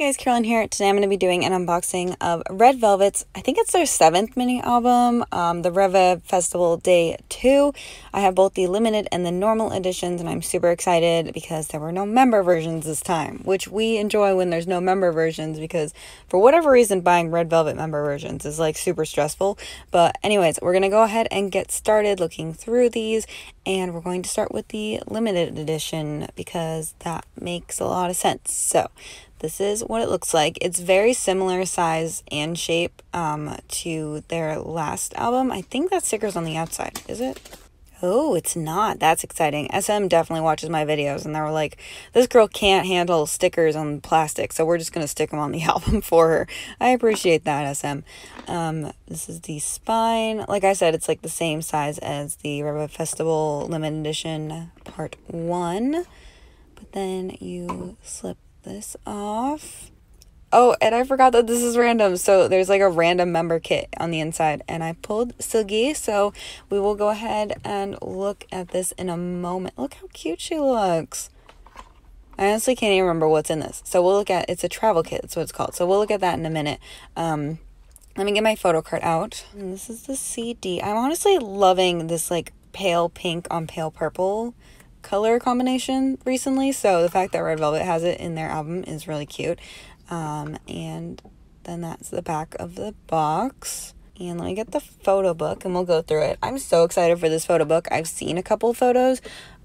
Hey guys, Carolyn here. Today I'm going to be doing an unboxing of Red Velvet's, I think it's their 7th mini album, The Reve Festival Day 2. I have both the limited and the normal editions, and I'm super excited because there were no member versions this time, which we enjoy when there's no member versions because for whatever reason buying Red Velvet member versions is like super stressful. But anyways, we're going to go ahead and get started looking through these, and we're going to start with the limited edition because that makes a lot of sense. So this is what it looks like. It's very similar size and shape to their last album. I think that sticker's on the outside, is it? Oh, it's not. That's exciting. SM definitely watches my videos, and they were like, this girl can't handle stickers on plastic, so we're just going to stick them on the album for her. I appreciate that, SM. This is the spine. Like I said, it's like the same size as the Reve Festival Limited Edition Part 1. But then you slip this off. Oh, and I forgot that this is random, so there's like a random member kit on the inside, and I pulled Seulgi, so we will go ahead and look at this in a moment. Look how cute she looks. I honestly can't even remember what's in this, so we'll look at It's a travel kit, that's what it's called, so we'll look at that in a minute. Let me get my photo card out, and this is the CD. I'm honestly loving this like pale pink on pale purple color combination recently, so the fact that Red Velvet has it in their album is really cute. And then that's the back of the box, and let me get the photo book and we'll go through it. I'm so excited for this photo book. I've seen a couple photos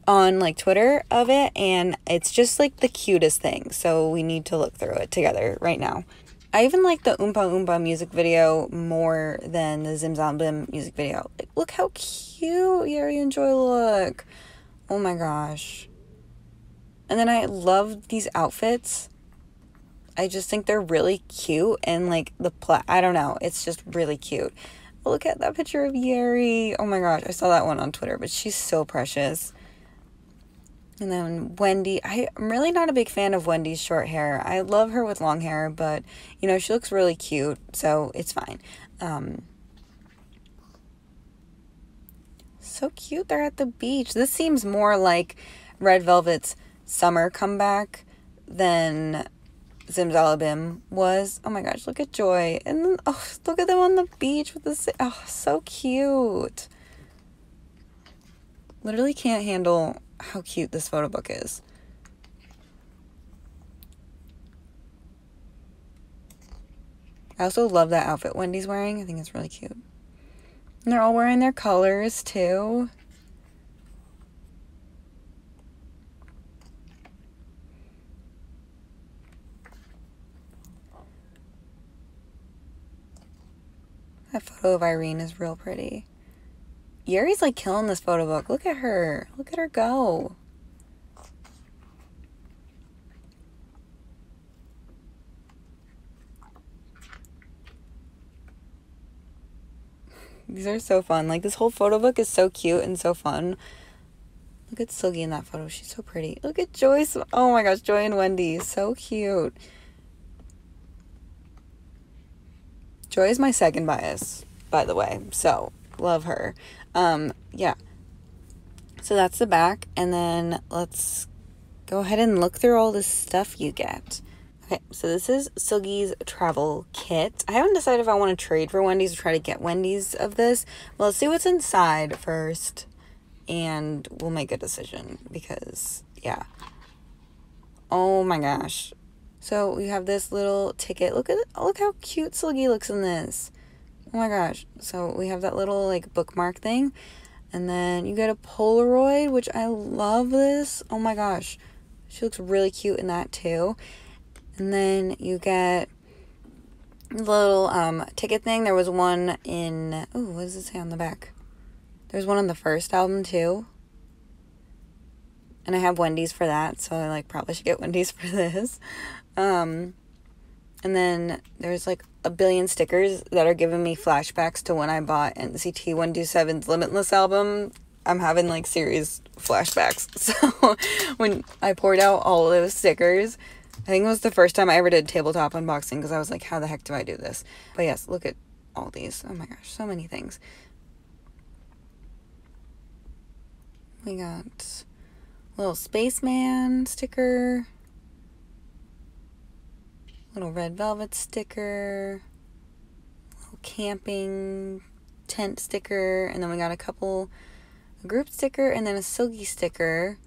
on like Twitter of it, and it's just like the cutest thing, so we need to look through it together right now. I even like the Umpah Umpah music video more than the Zim Zombim music video. Like, look how cute Yeri and Joy look. Oh my gosh. And then I love these outfits. I just think they're really cute, and like the I don't know, it's just really cute. Look at that picture of Yeri. Oh my gosh, I saw that one on Twitter, but she's so precious. And then Wendy, I'm really not a big fan of Wendy's short hair. I love her with long hair, but you know, she looks really cute, so it's fine. So cute, they're at the beach. This seems more like Red Velvet's summer comeback than Zim Zombim was. Oh my gosh, look at Joy, and then, oh, look at them on the beach with this. Oh, so cute. Literally can't handle how cute this photo book is. I also love that outfit Wendy's wearing. I think it's really cute. And they're all wearing their colors too. That photo of Irene is real pretty. Yeri's like killing this photo book. Look at her. Look at her go. These are so fun. Like, this whole photo book is so cute and so fun. Look at Seulgi in that photo. She's so pretty. Look at Joyce. Oh my gosh, Joy and Wendy. So cute. Joy is my second bias, by the way. So, love her. Yeah. So that's the back. And then let's go ahead and look through all this stuff you get. Okay, so this is Seulgi's travel kit. I haven't decided if I want to trade for Wendy's or try to get Wendy's of this. Well, let's see what's inside first, and we'll make a decision because, yeah. Oh my gosh. So we have this little ticket. Look how cute Seulgi looks in this. Oh my gosh. So we have that little, like, bookmark thing. And then you get a Polaroid, which I love this. Oh my gosh. She looks really cute in that, too. And then you get a little ticket thing. There was one in... Oh, what does it say on the back? There's one on the first album, too. And I have Wendy's for that, so I, like, probably should get Wendy's for this. And then there's, like, a billion stickers that are giving me flashbacks to when I bought NCT 127's Limitless album. I'm having, like, serious flashbacks. So when I poured out all those stickers... I think it was the first time I ever did tabletop unboxing because I was like, how the heck do I do this? But yes, look at all these. Oh my gosh, so many things. We got a little spaceman sticker. Little Red Velvet sticker, little camping tent sticker, and then we got a group sticker, and then a Seulgi sticker,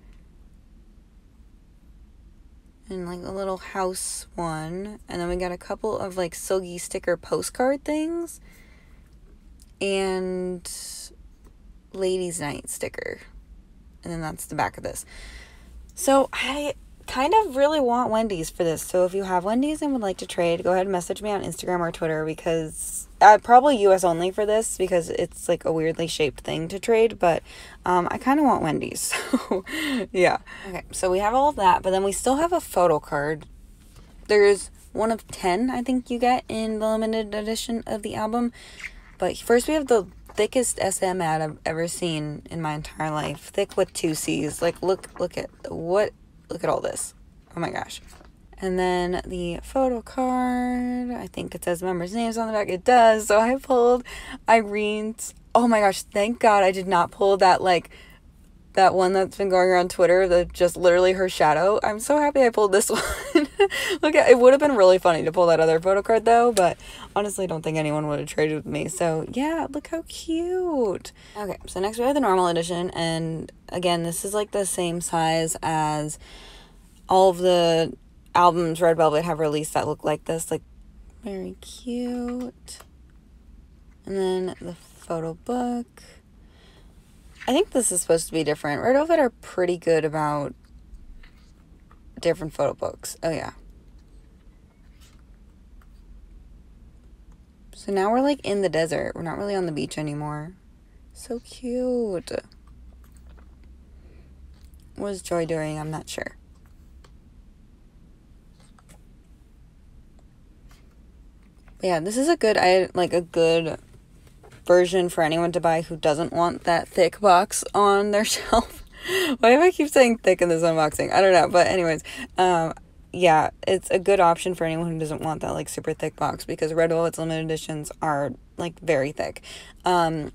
and like a little house one, and then we got a couple of like Seulgi sticker postcard things, and ladies night sticker, and then that's the back of this. So I kind of really want Wendy's for this, so if you have Wendy's and would like to trade, go ahead and message me on Instagram or Twitter, because probably US only for this, because it's like a weirdly shaped thing to trade, but I kind of want Wendy's, so yeah. Okay, so we have all of that, but then we still have a photo card. There's one of 10 I think you get in the limited edition of the album, but first we have the thickest SM ad I've ever seen in my entire life. Thick with two C's. Like look at all this. Oh my gosh. And then the photo card, I think it says members' names on the back. It does. So I pulled Irene's. Oh my gosh, thank God I did not pull that, like that one that's been going around Twitter, that just literally her shadow. I'm so happy I pulled this one. Look, it would have been really funny to pull that other photo card though, but honestly don't think anyone would have traded with me. So yeah, look how cute. Okay, so next we have the normal edition, and again, this is like the same size as all of the albums Red Velvet have released that look like this. Like very cute. And then the photo book. I think this is supposed to be different. Red Velvet are pretty good about different photo books. Oh, yeah. So now we're, like, in the desert. We're not really on the beach anymore. So cute. What is Joy doing? I'm not sure. But yeah, this is a good, good version for anyone to buy who doesn't want that thick box on their shelf. Why do I keep saying thick in this unboxing? I don't know, but anyways, yeah, it's a good option for anyone who doesn't want that like super thick box, because Red Velvet's limited editions are like very thick, and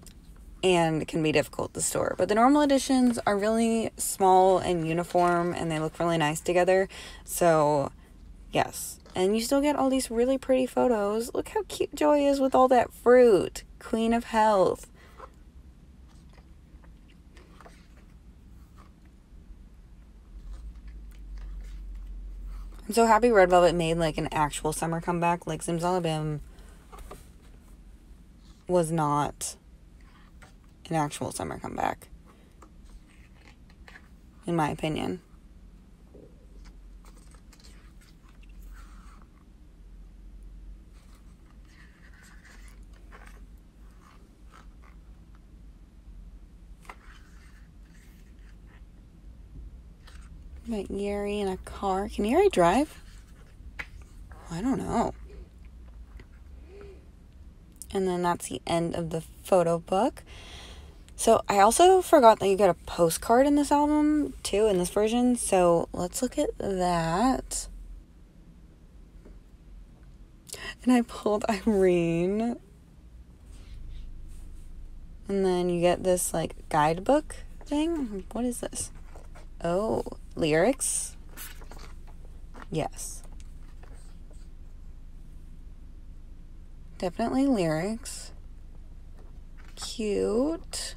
can be difficult to store. But the normal editions are really small and uniform, and they look really nice together. So yes, and you still get all these really pretty photos. Look how cute Joy is with all that fruit. Queen of health. I'm so happy Red Velvet made like an actual summer comeback. Like Zim Zombim was not an actual summer comeback, in my opinion. Got Yeri in a car. Can Yeri drive? I don't know. And then that's the end of the photo book. So I also forgot that you get a postcard in this album too, in this version. So let's look at that. And I pulled Irene. And then you get this like guidebook thing. What is this? Oh, lyrics? Yes. Definitely lyrics. Cute.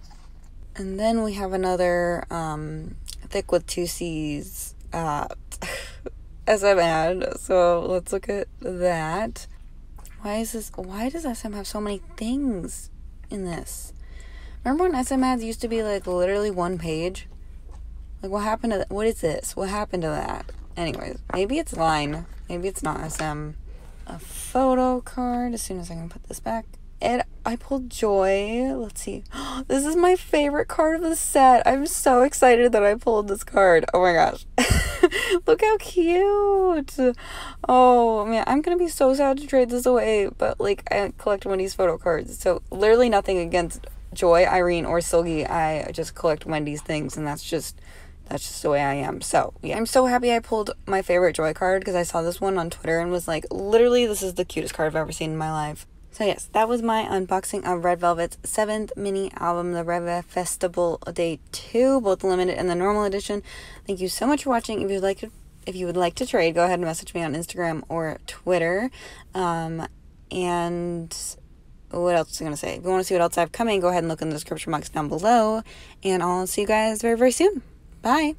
And then we have another thick with two C's SM ad. So let's look at that. Why does SM have so many things in this? Remember when SM ads used to be like literally one page? Like, what happened to that? What is this? What happened to that? Anyways, maybe it's Line. Maybe it's not SM. A photo card. As soon as I can put this back. And I pulled Joy. Let's see. This is my favorite card of the set. I'm so excited that I pulled this card. Oh my gosh. Look how cute. Oh man, I'm going to be so sad to trade this away. But like, I collect Wendy's photo cards. So literally nothing against Joy, Irene, or Seulgi. I just collect Wendy's things, and that's just the way I am. So yeah, I'm so happy I pulled my favorite Joy card, because I saw this one on Twitter and was like, literally, this is the cutest card I've ever seen in my life. So yes, that was my unboxing of Red Velvet's 7th mini album, The Reve Festival Day 2, both limited and the normal edition. Thank you so much for watching. If you'd like to If you would like to trade, go ahead and message me on Instagram or Twitter. And what else was I going to say? If you want to see what else I have coming, go ahead and look in the description box down below. And I'll see you guys very, very soon. Bye.